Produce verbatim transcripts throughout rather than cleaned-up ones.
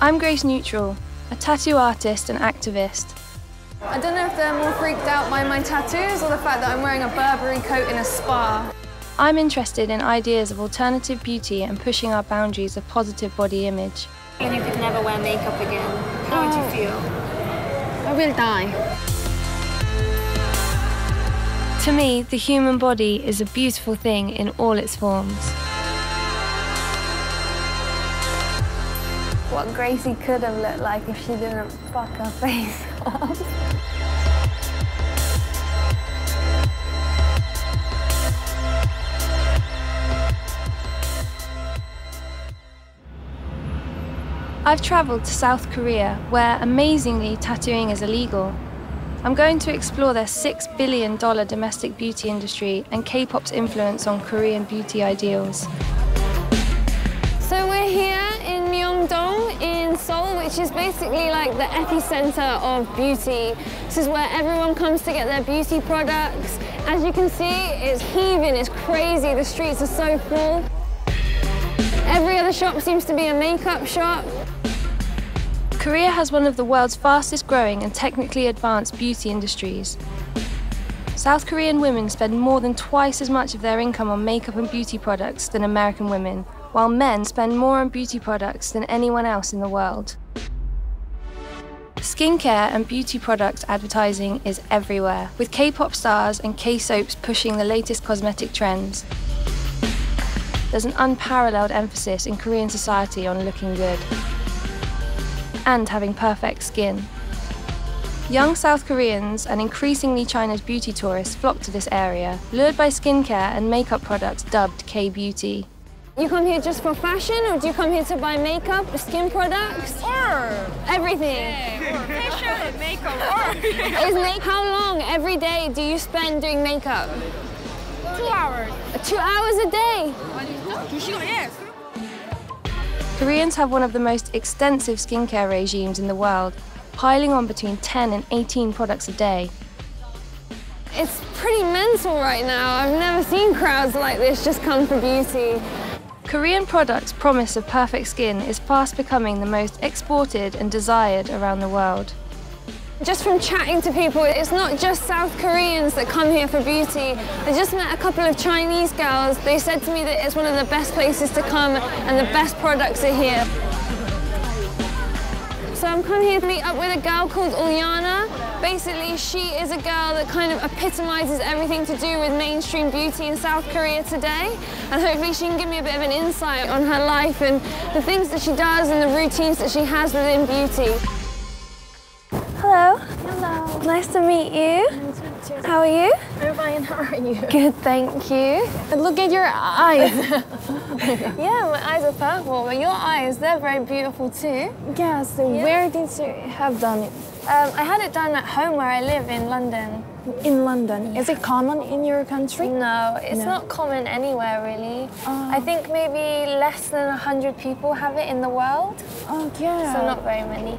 I'm Grace Neutral, a tattoo artist and activist. I don't know if they're more freaked out by my tattoos or the fact that I'm wearing a Burberry coat in a spa. I'm interested in ideas of alternative beauty and pushing our boundaries of positive body image. And if you could never wear makeup again, how would you feel? I will die. To me, the human body is a beautiful thing in all its forms. What Gracie could have looked like if she didn't fuck her face off. I've travelled to South Korea, where, amazingly, tattooing is illegal. I'm going to explore their six billion dollar domestic beauty industry and K-pop's influence on Korean beauty ideals. So we're here in Myeongdong in Seoul, which is basically like the epicenter of beauty. This is where everyone comes to get their beauty products. As you can see, it's heaving, it's crazy, the streets are so full. Every other shop seems to be a makeup shop. Korea has one of the world's fastest growing and technically advanced beauty industries. South Korean women spend more than twice as much of their income on makeup and beauty products than American women, while men spend more on beauty products than anyone else in the world. Skincare and beauty product advertising is everywhere, with K-pop stars and K-soaps pushing the latest cosmetic trends. There's an unparalleled emphasis in Korean society on looking good and having perfect skin. Young South Koreans and increasingly China's beauty tourists flock to this area, lured by skincare and makeup products dubbed K-beauty. You come here just for fashion, or do you come here to buy makeup, skin products? Or everything. Yeah, or fashion, makeup, or. Is make how long every day do you spend doing makeup? Two hours. Two hours a day. Koreans have one of the most extensive skincare regimes in the world, piling on between ten and eighteen products a day. It's pretty mental right now. I've never seen crowds like this just come for beauty. Korean products' promise of perfect skin is fast becoming the most exported and desired around the world. Just from chatting to people, it's not just South Koreans that come here for beauty. I just met a couple of Chinese girls. They said to me that it's one of the best places to come and the best products are here. So I'm coming here to meet up with a girl called Uliana. Basically, she is a girl that kind of epitomizes everything to do with mainstream beauty in South Korea today. And hopefully she can give me a bit of an insight on her life and the things that she does and the routines that she has within beauty. Hello. Hello. Nice to meet you. Nice to meet you. How are you? I'm fine. How are you? Good, thank you. And look at your eyes. Yeah, my eyes are purple, but your eyes, they're very beautiful too. Yeah, so yeah. Where did you have done it? Um, I had it done at home where I live in London. In London? Is it common in your country? No, it's no. not common anywhere really. Oh. I think maybe less than one hundred people have it in the world. Oh, yeah. So not very many.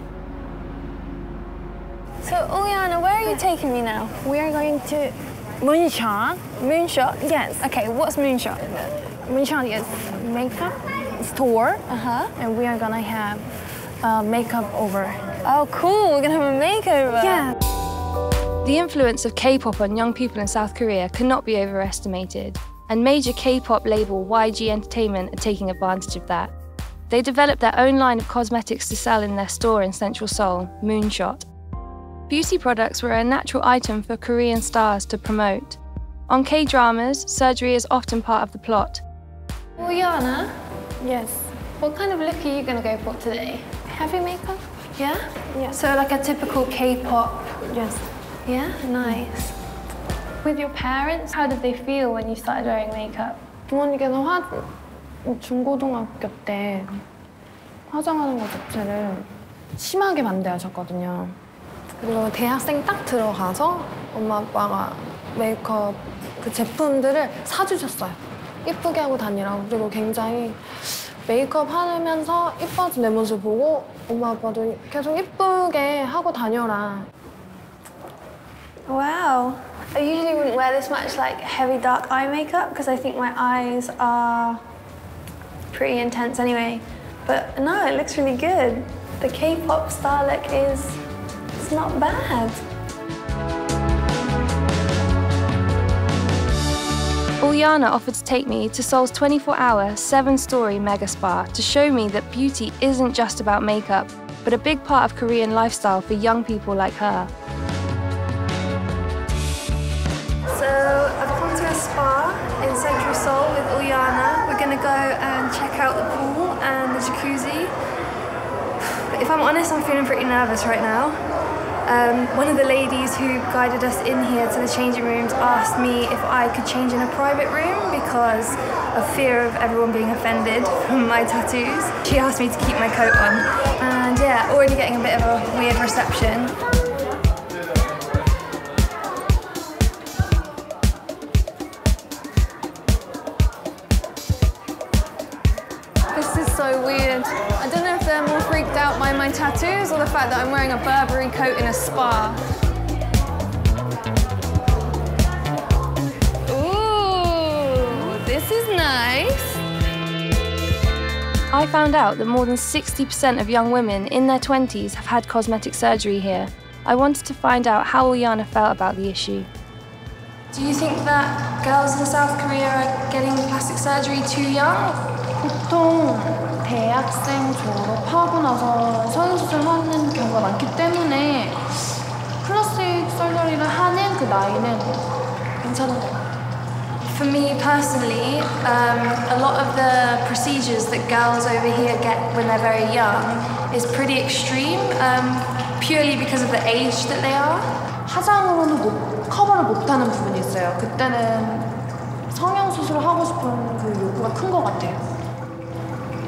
So, Uliana, where are you taking me now? We are going to Moonshot. Moonshot? Yes. Okay, what's Moonshot? Moonshot is makeup store, uh-huh. and we are going to have a makeup over. Oh, cool. We're going to have a makeover. Yeah. The influence of K-pop on young people in South Korea cannot be overestimated, and major K-pop label Y G Entertainment are taking advantage of that. They developed their own line of cosmetics to sell in their store in central Seoul, Moonshot. Beauty products were a natural item for Korean stars to promote. On K-dramas, surgery is often part of the plot. Uliana? Yes? What kind of look are you going to go for today? Heavy makeup? Yeah? Yeah. So like a typical K-pop? Yes. Yeah? Nice. With your parents, how did they feel when you started wearing makeup? 부모님께서 화... 중고등학교 때 화장하는 것 자체를 심하게 반대하셨거든요. 그리고 대학생 딱 들어가서 엄마 아빠가 메이크업 그 제품들을 사주셨어요. 예쁘게 하고 다니라고. 그리고 굉장히 메이크업 하면서 예뻐진 내 모습 보고 엄마 아빠도 계속 예쁘게 하고 다녀라. Wow. I usually wouldn't wear this much like heavy dark eye makeup because I think my eyes are pretty intense anyway. But no, it looks really good. The K-pop star look is, it's not bad. Uliana offered to take me to Seoul's twenty-four hour, seven story mega spa to show me that beauty isn't just about makeup, but a big part of Korean lifestyle for young people like her. So I've come to a spa in central Seoul with Uliana. We're going to go and check out the pool and the jacuzzi. But if I'm honest, I'm feeling pretty nervous right now. Um, one of the ladies who guided us in here to the changing rooms asked me if I could change in a private room because of fear of everyone being offended from my tattoos. She asked me to keep my coat on, and yeah, already getting a bit of a weird reception. This is so weird. I don't know if they're more freaked out by my tattoos or the fact that I'm wearing a Burberry coat in a spa. Ooh, this is nice. I found out that more than sixty percent of young women in their twenties have had cosmetic surgery here. I wanted to find out how Uliana felt about the issue. Do you think that girls in South Korea are getting plastic surgery too young? 보통 대학생 졸업하고 나서 성형수술 하는 경우가 많기 때문에 플라스틱 설거리를 하는 그 나이는 괜찮은 것 같아요. For me personally, um, a lot of the procedures that girls over here get when they're very young is pretty extreme, um, purely because of the age that they are. 화장으로는 못, 커버를 못하는 부분이 있어요. 그때는 성형수술을 하고 싶은 그 욕구가 큰 것 같아요.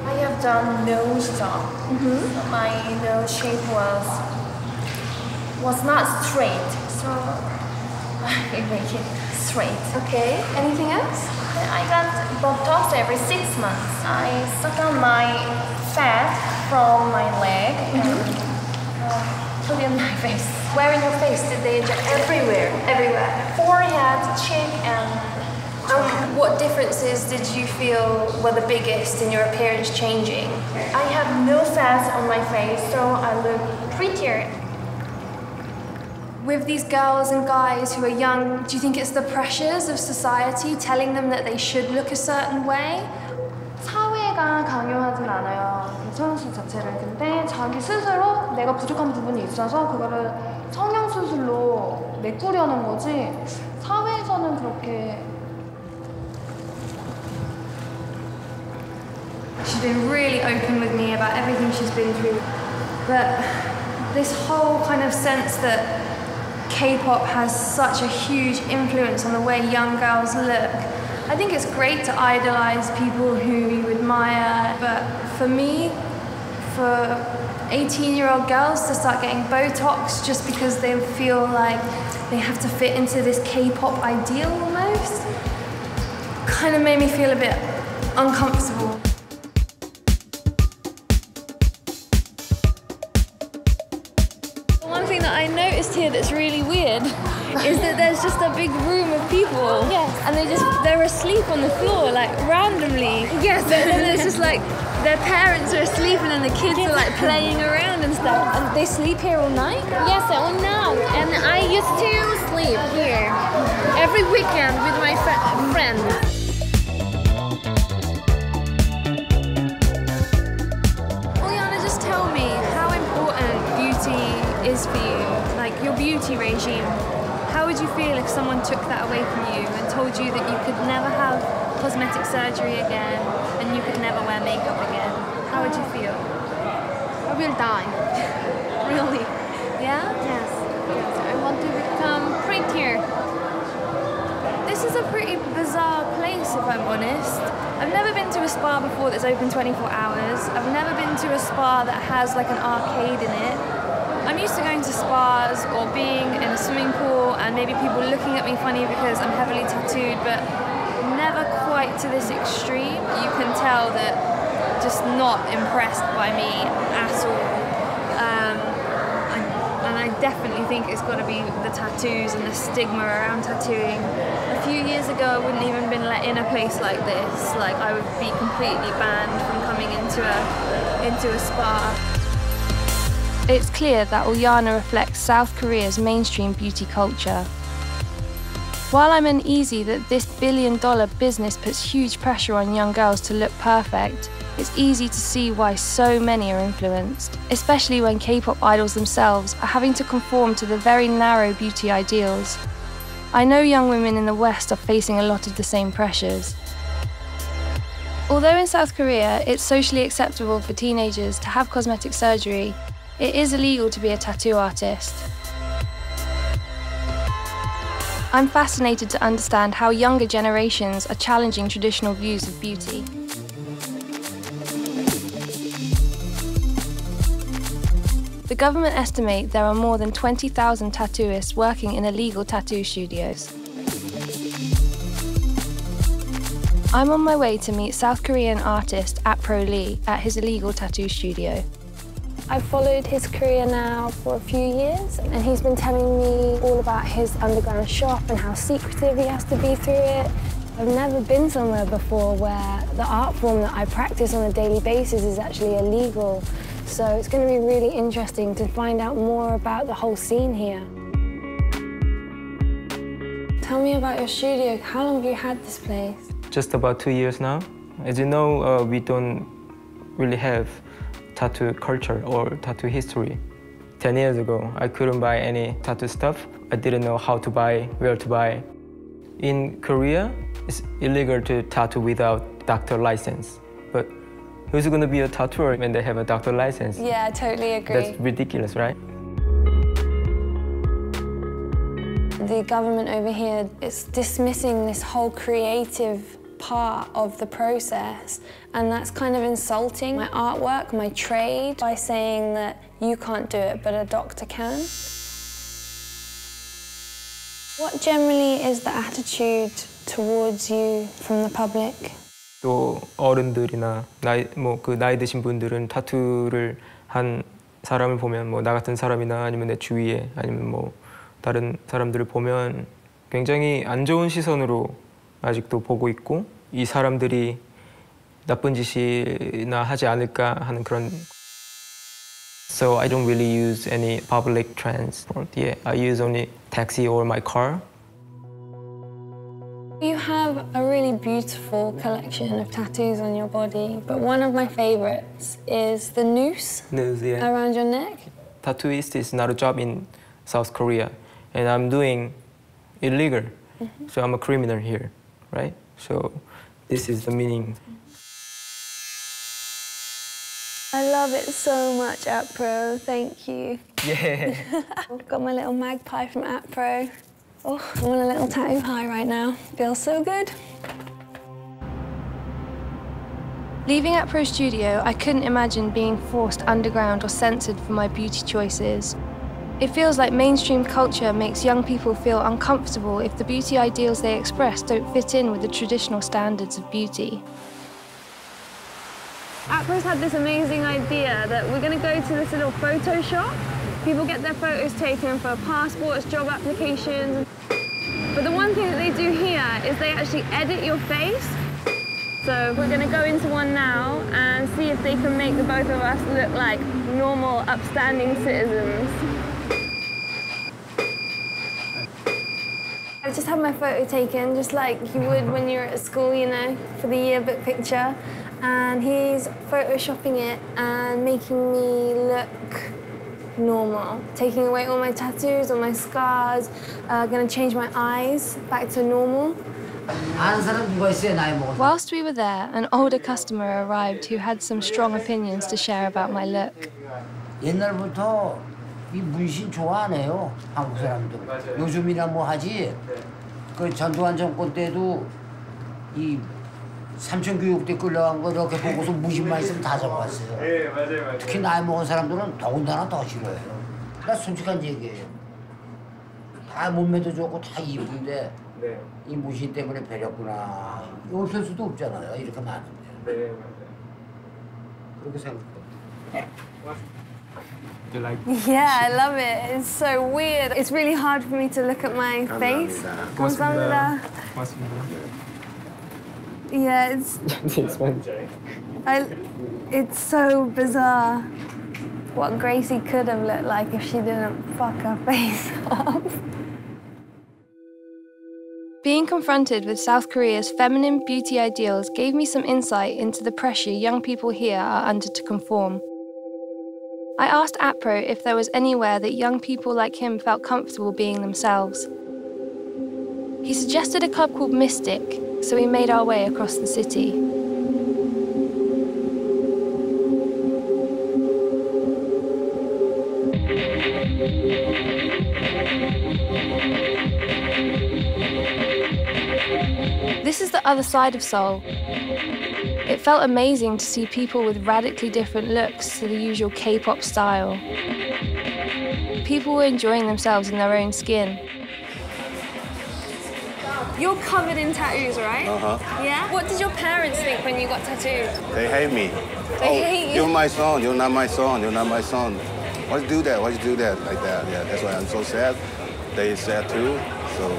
I have done nose job. Mm-hmm. My nose shape was was not straight, so I make it straight. Okay. Anything else? I got Botox every six months. I suck out my fat from my leg mm-hmm. and uh, put it on my face. Where in your face did they inject? Everywhere. Everywhere. Forehead, cheek, and. Um, what differences did you feel were the biggest in your appearance changing? I have no fat on my face, so I look prettier. With these girls and guys who are young, do you think it's the pressures of society telling them that they should look a certain way? 사회가 강요하진 않아요. 성형수술 자체를. 근데 자기 스스로 내가 부족한 부분이 있어서 그거를 성형수술로 메꾸려는 거지. 사회에서는 그렇게. She's been really open with me about everything she's been through. But this whole kind of sense that K-pop has such a huge influence on the way young girls look. I think it's great to idolize people who you admire, but for me, for eighteen-year-old girls to start getting Botox just because they feel like they have to fit into this K-pop ideal almost, kind of made me feel a bit uncomfortable. I noticed here that's really weird is that there's just a big room of people yes. and they just they're asleep on the floor like randomly. Yes. But then there's just like their parents are asleep and then the kids are like playing around and stuff. And they sleep here all night? Yes, all night. And I used to sleep here every weekend with my fr- friends. Is for you, like your beauty regime. How would you feel if someone took that away from you and told you that you could never have cosmetic surgery again and you could never wear makeup again? How would you feel? I will die. Really? Yeah? Yes. Yes. I want to become prettier. This is a pretty bizarre place, if I'm honest. I've never been to a spa before that's open twenty-four hours. I've never been to a spa that has like an arcade in it. I'm used to going to spas or being in a swimming pool and maybe people looking at me funny because I'm heavily tattooed, but never quite to this extreme. You can tell that just not impressed by me at all. Um, and, and I definitely think it's got to be the tattoos and the stigma around tattooing. A few years ago I wouldn't even been let in a place like this. Like I would be completely banned from coming into a, into a spa. It's clear that Uliana reflects South Korea's mainstream beauty culture. While I'm uneasy that this billion-dollar business puts huge pressure on young girls to look perfect, it's easy to see why so many are influenced, especially when K-pop idols themselves are having to conform to the very narrow beauty ideals. I know young women in the West are facing a lot of the same pressures. Although in South Korea it's socially acceptable for teenagers to have cosmetic surgery, it is illegal to be a tattoo artist. I'm fascinated to understand how younger generations are challenging traditional views of beauty. The government estimate there are more than twenty thousand tattooists working in illegal tattoo studios. I'm on my way to meet South Korean artist APRO Lee at his illegal tattoo studio. I've followed his career now for a few years, and he's been telling me all about his underground shop and how secretive he has to be through it. I've never been somewhere before where the art form that I practice on a daily basis is actually illegal, so it's going to be really interesting to find out more about the whole scene here. Tell me about your studio. How long have you had this place? Just about two years now. As you know, uh, we don't really have tattoo culture or tattoo history. Ten years ago, I couldn't buy any tattoo stuff. I didn't know how to buy, where to buy. In Korea, it's illegal to tattoo without doctor license. But who's going to be a tattooer when they have a doctor license? Yeah, I totally agree. That's ridiculous, right? The government over here is dismissing this whole creative part of the process, and that's kind of insulting my artwork, my trade, by saying that you can't do it but a doctor can. What generally is the attitude towards you from the public? 또 어른들이나 나이 뭐 그 나이 드신 분들은 타투를 한 사람을 보면 뭐 나 같은 사람이나 아니면 내 주위에 아니면 뭐 다른 사람들을 보면 굉장히 안 좋은 시선으로 아직도 보고 있고 이 사람들이 나쁜 짓이나 하지 않을까 하는 그런. So I don't really use any public transport. Yeah, I use only taxi or my car. You have a really beautiful collection of tattoos on your body, but one of my favorites is the noose, noose yeah. around your neck. Tattooist is not a job in South Korea, and I'm doing illegal. Mm-hmm. So I'm a criminal here, right? So this is the meaning. I love it so much, APRO. Thank you. Yeah. I've got my little magpie from APRO. Oh, I'm on a little tattoo high right now. Feels so good. Leaving APRO Studio, I couldn't imagine being forced underground or censored for my beauty choices. It feels like mainstream culture makes young people feel uncomfortable if the beauty ideals they express don't fit in with the traditional standards of beauty. APRO's had this amazing idea that we're going to go to this little photo shop. People get their photos taken for passports, job applications. But the one thing that they do here is they actually edit your face. So we're going to go into one now and see if they can make the both of us look like normal, upstanding citizens. I just had my photo taken, just like you would when you're at school, you know, for the yearbook picture. And he's photoshopping it and making me look normal. Taking away all my tattoos, all my scars, uh, gonna change my eyes back to normal. Whilst we were there, an older customer arrived who had some strong opinions to share about my look. Do you like it? Yeah, I love it. It's so weird. It's really hard for me to look at my face. 감사합니다. 감사합니다. Yeah, it's... it's so bizarre. what Gracie could have looked like if she didn't fuck her face off. Being confronted with South Korea's feminine beauty ideals gave me some insight into the pressure young people here are under to conform. I asked APRO if there was anywhere that young people like him felt comfortable being themselves. He suggested a club called Mystic, so we made our way across the city. This is the other side of Seoul. It felt amazing to see people with radically different looks to the usual K-pop style. People were enjoying themselves in their own skin. You're covered in tattoos, right? Uh-huh. Yeah? What did your parents think when you got tattooed? They hate me. They oh, hate you? You're my son, you're not my son, you're not my son. Why'd you do that? Why'd you do that? Like that, yeah. That's why I'm so sad. They're sad too, so...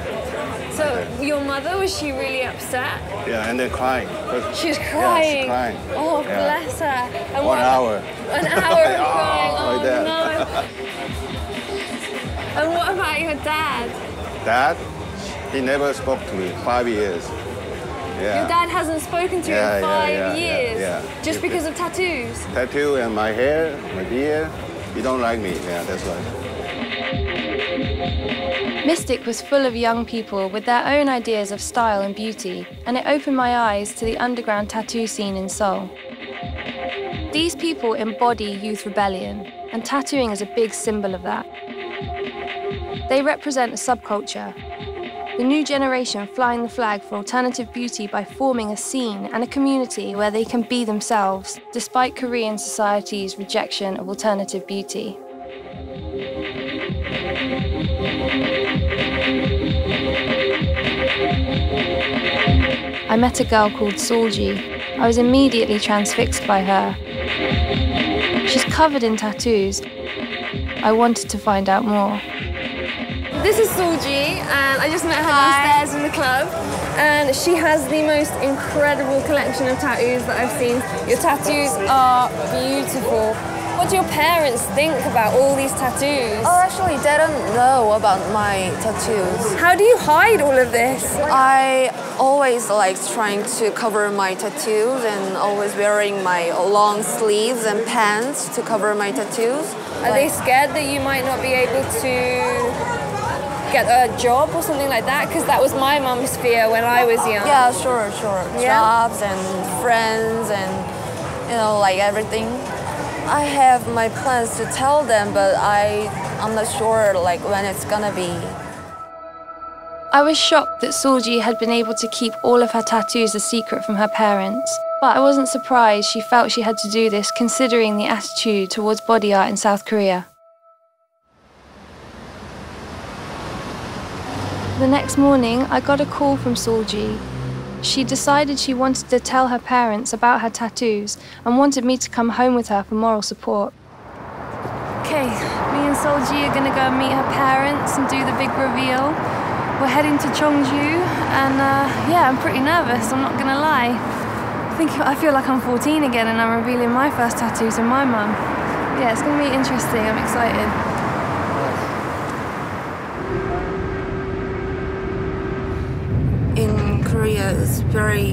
So okay. Your mother, was she really upset? Yeah, and then crying. She was crying? Yeah, she was crying. Oh, yeah. Bless her. And One what, hour. An hour of crying. Oh, oh no. And what about your dad? Dad? He never spoke to me. Five years. Yeah. Your dad hasn't spoken to you yeah, in five yeah, yeah, years? Yeah, yeah. Just because of tattoos? Tattoo and my hair, my beard. He don't like me. Yeah, that's why. Mystic was full of young people with their own ideas of style and beauty, and it opened my eyes to the underground tattoo scene in Seoul. These people embody youth rebellion, and tattooing is a big symbol of that. They represent a subculture, the new generation flying the flag for alternative beauty by forming a scene and a community where they can be themselves, despite Korean society's rejection of alternative beauty. I met a girl called Solji. I was immediately transfixed by her. She's covered in tattoos. I wanted to find out more. This is Solji, and I just met her Hi. downstairs in the club. And she has the most incredible collection of tattoos that I've seen. Your tattoos are beautiful. What do your parents think about all these tattoos? Oh, actually, they don't know about my tattoos. How do you hide all of this? I always like trying to cover my tattoos and always wearing my long sleeves and pants to cover my tattoos. Are like, they scared that you might not be able to get a job or something like that? Because that was my mum's fear when I was young. Yeah, sure, sure. Yeah. Jobs and friends and, you know, like everything. I have my plans to tell them, but I, I'm not sure like when it's gonna be. I was shocked that Solji had been able to keep all of her tattoos a secret from her parents, but I wasn't surprised she felt she had to do this considering the attitude towards body art in South Korea. The next morning, I got a call from Solji. She decided she wanted to tell her parents about her tattoos and wanted me to come home with her for moral support. Okay, me and Solji are gonna go and meet her parents and do the big reveal. We're heading to Cheongju, and uh, yeah, I'm pretty nervous, I'm not gonna lie. I think I feel like I'm fourteen again and I'm revealing my first tattoos and my mum. Yeah, it's gonna be interesting, I'm excited. Korea is very,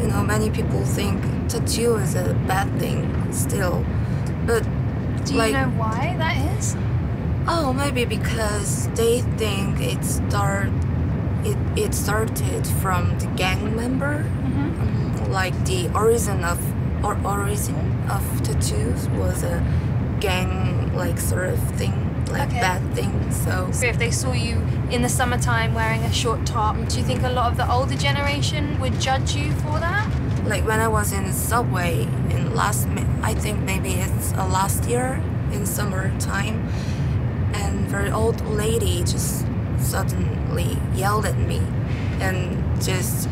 you know, many people think tattoo is a bad thing still, but do you like, know why that is? Oh, maybe because they think it start it it started from the gang member, mm-hmm. um, like the origin of or origin of tattoos was a gang like sort of thing. Like okay. bad thing, so... So if they saw you in the summertime wearing a short top, do you think a lot of the older generation would judge you for that? Like when I was in the subway in last... I think maybe it's uh, last year in summertime, and a very old lady just suddenly yelled at me and just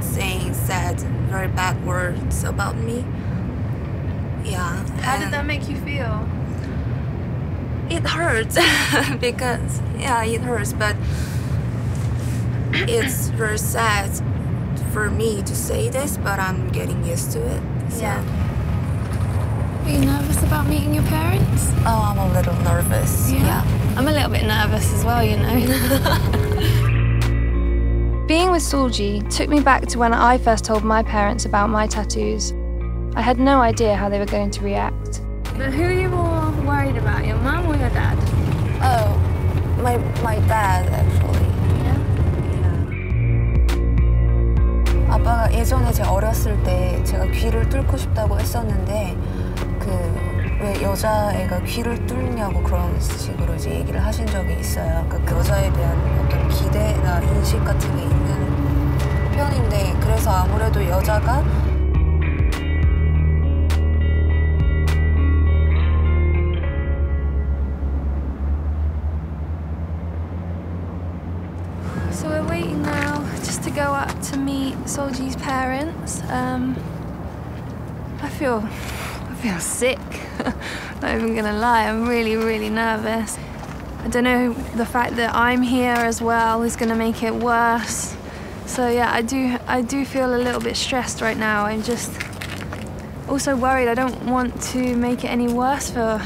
saying said very bad words about me. Yeah. How did that make you feel? It hurts because, yeah, it hurts, but it's very sad for me to say this, but I'm getting used to it. So. Yeah. Are you nervous about meeting your parents? Oh, I'm a little nervous, yeah. yeah. I'm a little bit nervous as well, you know. Being with Solji took me back to when I first told my parents about my tattoos. I had no idea how they were going to react. Now, who are you more worried about, your mum or your dad? Oh, my, my dad, actually. 아빠가 예전에 제가 어렸을 때 제가 귀를 뚫고 싶다고 했었는데 그 왜 여자애가 귀를 뚫냐고 그런 식으로 이제 얘기를 하신 적이 있어요. 그러니까 그 여자에 대한 어떤 기대나 인식 같은 게 있는 편인데 그래서 아무래도 여자가 So we're waiting now just to go up to meet Solji's parents. Um, I feel, I feel sick. Not even gonna lie, I'm really, really nervous. I don't know, the fact that I'm here as well is gonna make it worse. So yeah, I do, I do feel a little bit stressed right now. I'm just also worried. I don't want to make it any worse for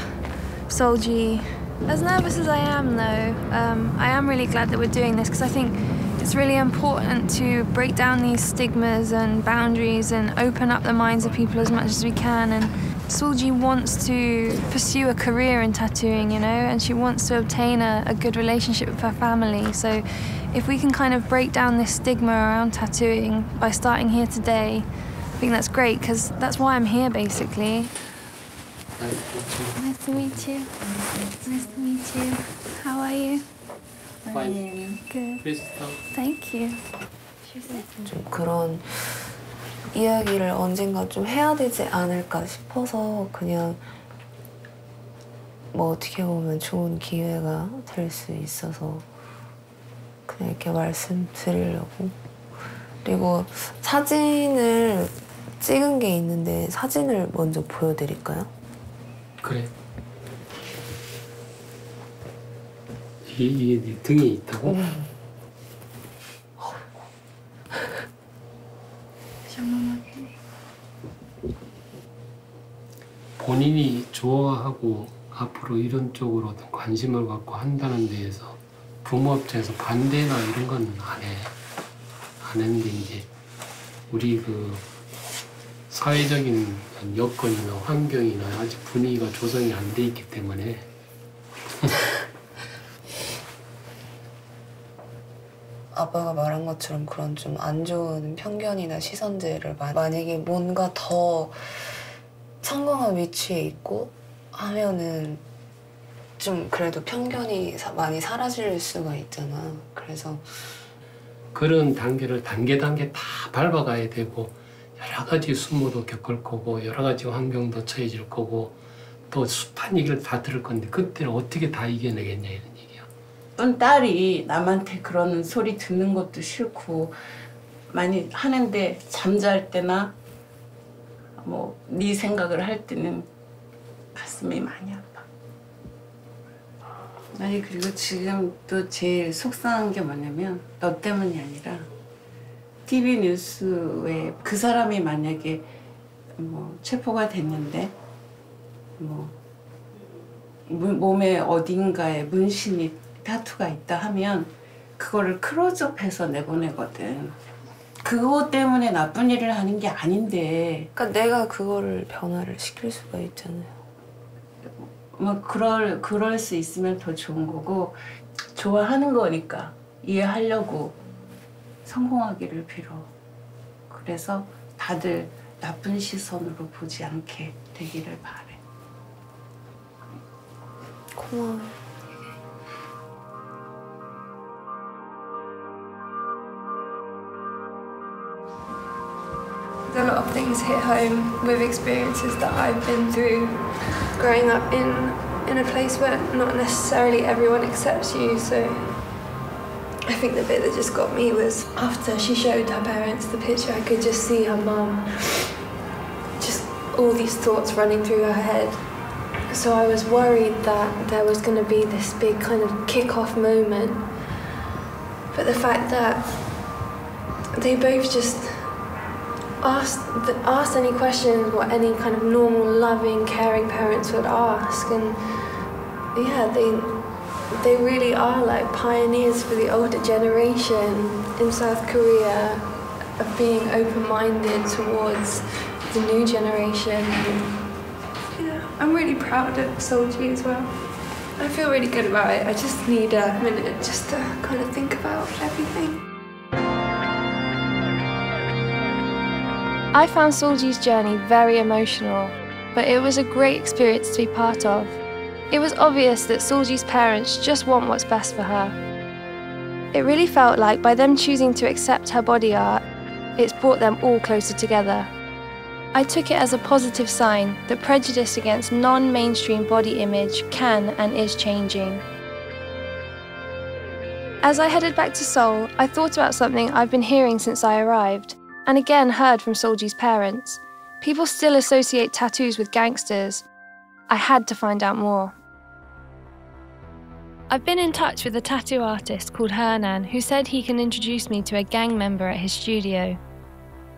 Solji. As nervous as I am, though, um, I am really glad that we're doing this because I think it's really important to break down these stigmas and boundaries and open up the minds of people as much as we can. And Solji wants to pursue a career in tattooing, you know, and she wants to obtain a, a good relationship with her family. So if we can kind of break down this stigma around tattooing by starting here today, I think that's great because that's why I'm here, basically. Nice to meet you. Nice to meet you. How are you? Fine. Good. Please come. Thank you. 좀 그런 이야기를 언젠가 좀 해야 되지 않을까 싶어서 그냥 뭐 어떻게 보면 좋은 기회가 될 수 있어서 그냥 이렇게 말씀드리려고. 그리고 사진을 찍은 게 있는데 사진을 먼저 보여드릴까요? 그래. 이게, 이게 네 등에 있다고? 응. 본인이 좋아하고 앞으로 이런 쪽으로 관심을 갖고 한다는 데에서 부모 업체에서 반대나 이런 건 안 해. 안 했는데 이제 우리 그 사회적인 여건이나 환경이나 아직 분위기가 조성이 안 돼 있기 때문에 아빠가 말한 것처럼 그런 좀 안 좋은 편견이나 시선들을 만약에 뭔가 더 성공한 위치에 있고 하면은 좀 그래도 편견이 많이 사라질 수가 있잖아. 그래서 그런 단계를 단계 단계 다 밟아가야 되고 여러 가지 수모도 겪을 거고 여러 가지 환경도 처해질 거고 또 숱한 얘기를 다 들을 건데 그때는 어떻게 다 이겨내겠냐 이런 얘기야. 또 딸이 남한테 그런 소리 듣는 것도 싫고 많이 하는데 잠잘 때나 뭐 네 생각을 할 때는 가슴이 많이 아파. 아니 그리고 지금 또 제일 속상한 게 뭐냐면 너 때문이 아니라 티비 뉴스에 그 사람이 만약에 뭐 체포가 됐는데 뭐 몸에 어딘가에 문신이 타투가 있다 하면 그거를 클로즈업해서 내보내거든. 그거 때문에 나쁜 일을 하는 게 아닌데. 그러니까 내가 그거를 변화를 시킬 수가 있잖아요. 뭐 그럴 그럴 수 있으면 더 좋은 거고 좋아하는 거니까 이해하려고. 성공하기를 빌어. 그래서 다들 나쁜 시선으로 보지 않게 되기를 바래. 고마워. A lot of things hit home with experiences that I've been through growing up in in a place where not necessarily everyone accepts you, so I think the bit that just got me was after she showed her parents the picture, I could just see her mum, just all these thoughts running through her head. So I was worried that there was going to be this big kind of kick-off moment. But the fact that they both just asked, asked any questions what any kind of normal, loving, caring parents would ask. And yeah, they, they really are like pioneers for the older generation in South Korea of being open-minded towards the new generation. Yeah, I'm really proud of Solji as well. I feel really good about it. I just need a minute just to kind of think about everything. I found Solji's journey very emotional, but it was a great experience to be part of. It was obvious that Solji's parents just want what's best for her. It really felt like by them choosing to accept her body art, it's brought them all closer together. I took it as a positive sign that prejudice against non-mainstream body image can and is changing. As I headed back to Seoul, I thought about something I've been hearing since I arrived, and again heard from Solji's parents. People still associate tattoos with gangsters. I had to find out more. I've been in touch with a tattoo artist called Hernan, who said he can introduce me to a gang member at his studio.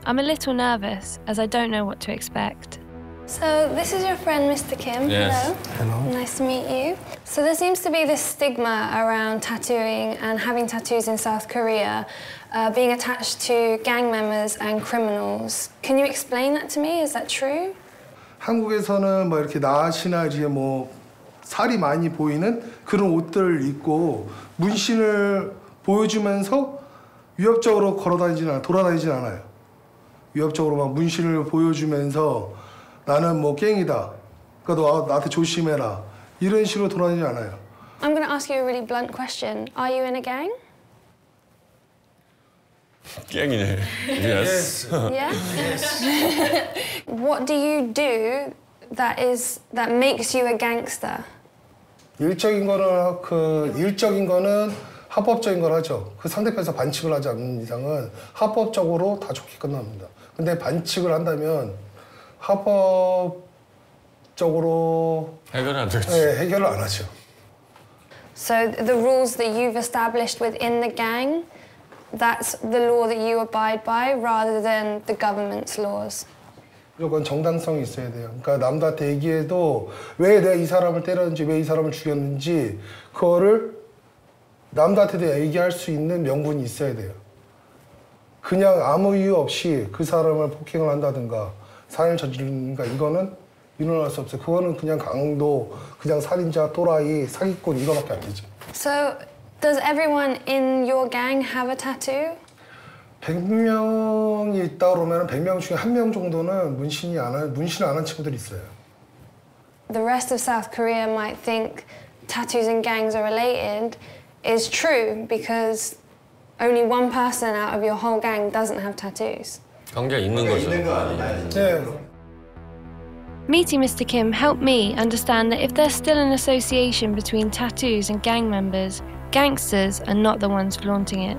I'm a little nervous, as I don't know what to expect. So this is your friend, Mister Kim. Yes. Hello. Hello. Nice to meet you. So there seems to be this stigma around tattooing and having tattoos in South Korea, uh, being attached to gang members and criminals. Can you explain that to me? Is that true? 한국에서는 뭐 이렇게 낫이나 이제 뭐 살이 많이 보이는 그런 옷들을 입고 문신을 보여주면서 위협적으로 걸어다니진 않아, 돌아다니진 않아요. 위협적으로 막 문신을 보여주면서 나는 뭐 갱이다. 그러니까 너 나한테 조심해라. 이런 식으로 돌아다니지 않아요. I'm going to ask you a really blunt question. Are you in a gang? 갱이네. Yes. Yeah? Yes. What do you do that is that makes you a gangster? 일적인 거는 그 일적인 거는 합법적인 걸 하죠. 그 상대편에서 반칙을 하지 않는 이상은 합법적으로 다 좋게 끝납니다. 근데 반칙을 한다면 합법적으로 해결을 안 되죠. 네, 해결을 안 하죠. So the rules that you've established within the gang, that's the law that you abide by rather than the government's laws. 무조건 정당성이 있어야 돼요. 그러니까 남들한테 얘기해도 왜 내가 이 사람을 때렸는지, 왜 이 사람을 죽였는지 그거를 남들한테도 얘기할 수 있는 명분이 있어야 돼요. 그냥 아무 이유 없이 그 사람을 폭행을 한다든가 살인을 저지른다든가 이거는 일어날 수 없어요. 그거는 그냥 강도, 그냥 살인자, 또라이, 사기꾼 이거밖에 안 되죠. So does everyone in your gang have a tattoo? 백 명이 있다 그러면 백 명 중에 한 명 정도는 문신이 안 한, 문신을 안 한 친구들이 있어요. The rest of South Korea might think tattoos and gangs are related. Is true because only one person out of your whole gang doesn't have tattoos. Meeting Mister Kim helped me understand that if there's still an association between tattoos and gang members, gangsters are not the ones flaunting it.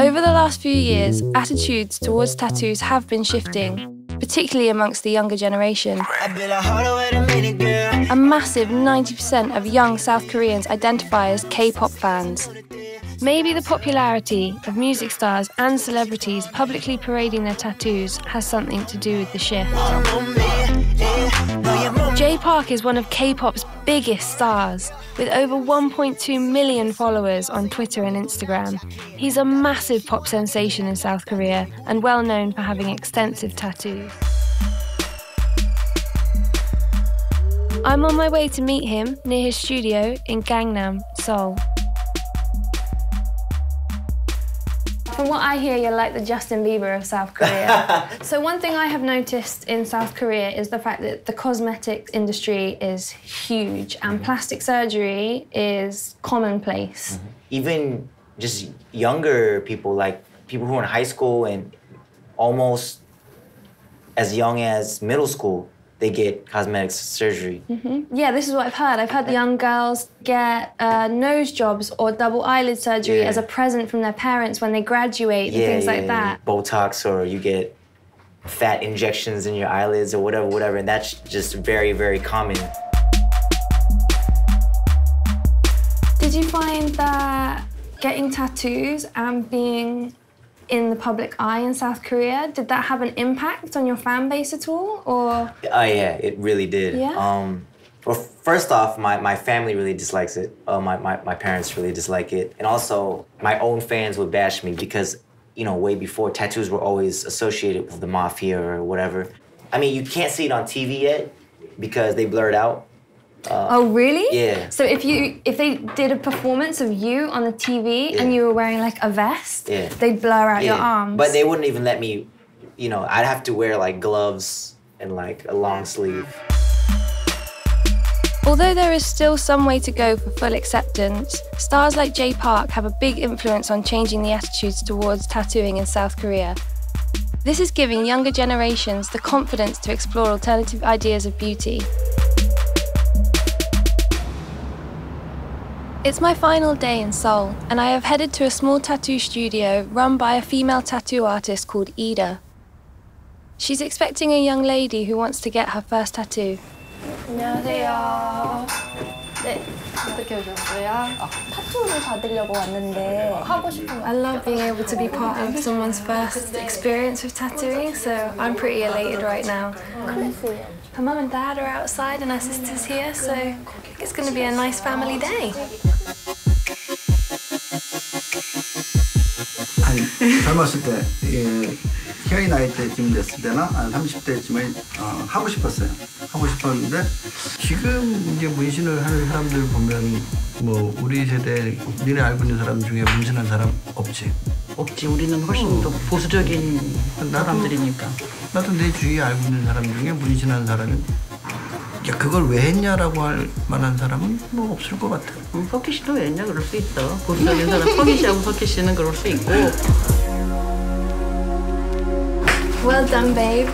Over the last few years, attitudes towards tattoos have been shifting, particularly amongst the younger generation. A massive ninety percent of young South Koreans identify as K-pop fans. Maybe the popularity of music stars and celebrities publicly parading their tattoos has something to do with the shift. Jay Park is one of K-pop's biggest stars, with over one point two million followers on Twitter and Instagram. He's a massive pop sensation in South Korea and well known for having extensive tattoos. I'm on my way to meet him near his studio in Gangnam, Seoul. From what I hear, you're like the Justin Bieber of South Korea. So one thing I have noticed in South Korea is the fact that the cosmetics industry is huge and plastic surgery is commonplace. Mm-hmm. Even just younger people, like people who are in high school and almost as young as middle school, they get cosmetic surgery. Mm-hmm. Yeah, this is what I've heard. I've heard the young girls get uh, nose jobs or double eyelid surgery yeah. as a present from their parents when they graduate yeah, and things yeah, like that. Yeah. Botox or you get fat injections in your eyelids or whatever, whatever. And that's just very, very common. Did you find that getting tattoos and being in the public eye in South Korea, did that have an impact on your fan base at all, or...? Oh, uh, yeah, it really did. Yeah? Um, well, first off, my, my family really dislikes it. Uh, my, my, my parents really dislike it. And also, my own fans would bash me because, you know, way before, tattoos were always associated with the mafia or whatever. I mean, you can't see it on T V yet because they blur it out. Uh, oh, really? Yeah. So if you if they did a performance of you on the T V, yeah, and you were wearing like a vest, yeah, they'd blur out, yeah, your arms. But they wouldn't even let me, you know, I'd have to wear like gloves and like a long sleeve. Although there is still some way to go for full acceptance, stars like Jay Park have a big influence on changing the attitudes towards tattooing in South Korea. This is giving younger generations the confidence to explore alternative ideas of beauty. It's my final day in Seoul, and I have headed to a small tattoo studio run by a female tattoo artist called Ida. She's expecting a young lady who wants to get her first tattoo. 안녕하세요. 네, 어떻게 오셨어요? 타투를 받으려고 왔는데 하고 싶은. I love being able to be part of someone's first experience with tattooing, so I'm pretty elated right now. Her mum and dad are outside and her sister's here, so I think it's going to be a nice family day. 아니, 젊었을 때, 예, 희연이 나이 때쯤 됐을 때나 한 삼십 대쯤에 어, 하고 싶었어요. 하고 싶었는데 지금 이제 문신을 하는 사람들 보면 뭐 우리 세대, 니네 알고 있는 사람 중에 문신한 사람 없지? 없지. 우리는 훨씬 음. 더 보수적인 사람들이니까. 나도 내 주위에 알고 있는 사람 중에 문신한 사람은 야, 그걸 왜 했냐라고 할 만한 사람은 뭐 없을 것 같아. 음, 석희 씨도 왜 했냐? 그럴 수 있다. 보수적인 사람 석희 씨하고 석희 씨는 그럴 수 있고. Well done, babe.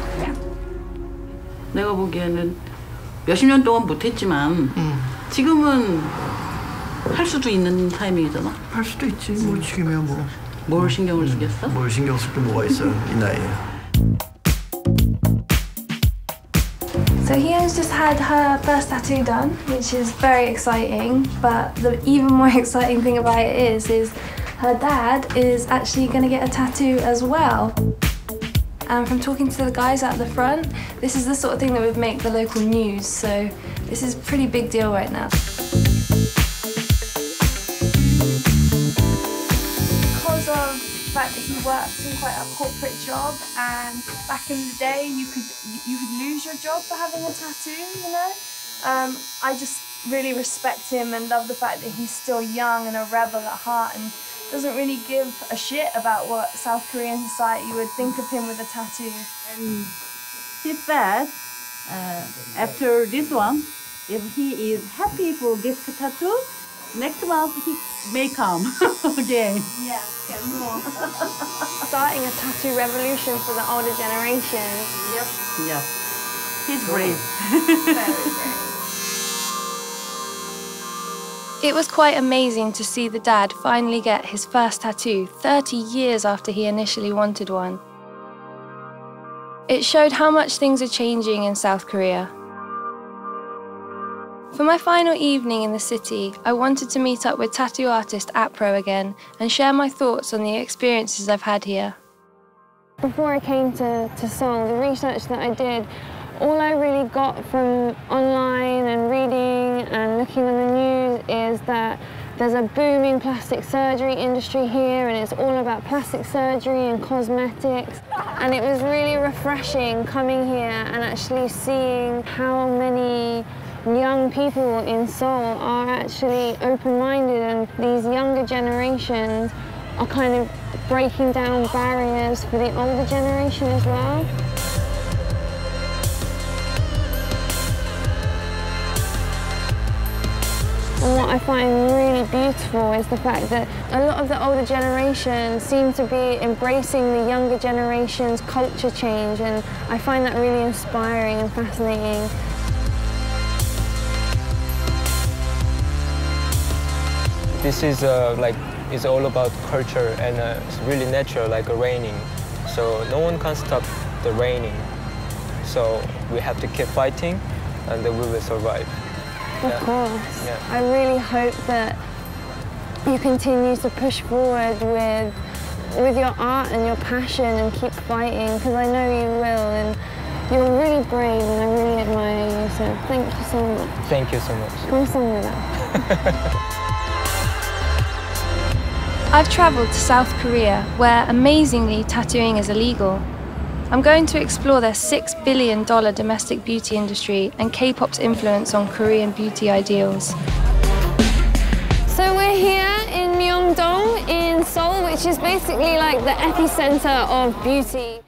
내가 보기에는 몇십 년 동안 못했지만 음. 지금은 할 수도 있는 타이밍이잖아. 할 수도 있지. 뭐 지금이야 뭐. 뭘 신경을 쓰겠어? 뭘 신경 쓸 게 뭐가 있어, 이 나이에. So Hyun's just had her first tattoo done, which is very exciting. But the even more exciting thing about it is, is her dad is actually going to get a tattoo as well. And from talking to the guys out the front, this is the sort of thing that would make the local news. So this is a pretty big deal right now. That he works in quite a corporate job, and back in the day you could you could lose your job for having a tattoo, you know. Um, I just really respect him and love the fact that he's still young and a rebel at heart and doesn't really give a shit about what South Korean society would think of him with a tattoo. And he said, uh, after this one, if he is happy for this tattoo, next month he may come again. Yeah, get more. Starting a tattoo revolution for the older generation. Yep. Yeah. He's brave. Very brave. It was quite amazing to see the dad finally get his first tattoo thirty years after he initially wanted one. It showed how much things are changing in South Korea. For my final evening in the city, I wanted to meet up with tattoo artist APRO again and share my thoughts on the experiences I've had here. Before I came to, to Seoul, the research that I did, all I really got from online and reading and looking on the news is that there's a booming plastic surgery industry here, and it's all about plastic surgery and cosmetics. And it was really refreshing coming here and actually seeing how many young people in Seoul are actually open-minded, and these younger generations are kind of breaking down barriers for the older generation as well. And what I find really beautiful is the fact that a lot of the older generation seem to be embracing the younger generation's culture change, and I find that really inspiring and fascinating. This is uh, like, it's all about culture, and uh, it's really natural, like a raining. So no one can stop the raining. So we have to keep fighting, and then we will survive. Of yeah. course. Yeah. I really hope that you continue to push forward with with your art and your passion and keep fighting, because I know you will, and you're really brave and I really admire you, so thank you so much. Thank you so much. I've travelled to South Korea, where amazingly tattooing is illegal. I'm going to explore their six billion dollar domestic beauty industry and K-pop's influence on Korean beauty ideals. So we're here in Myeongdong in Seoul, which is basically like the epicenter of beauty.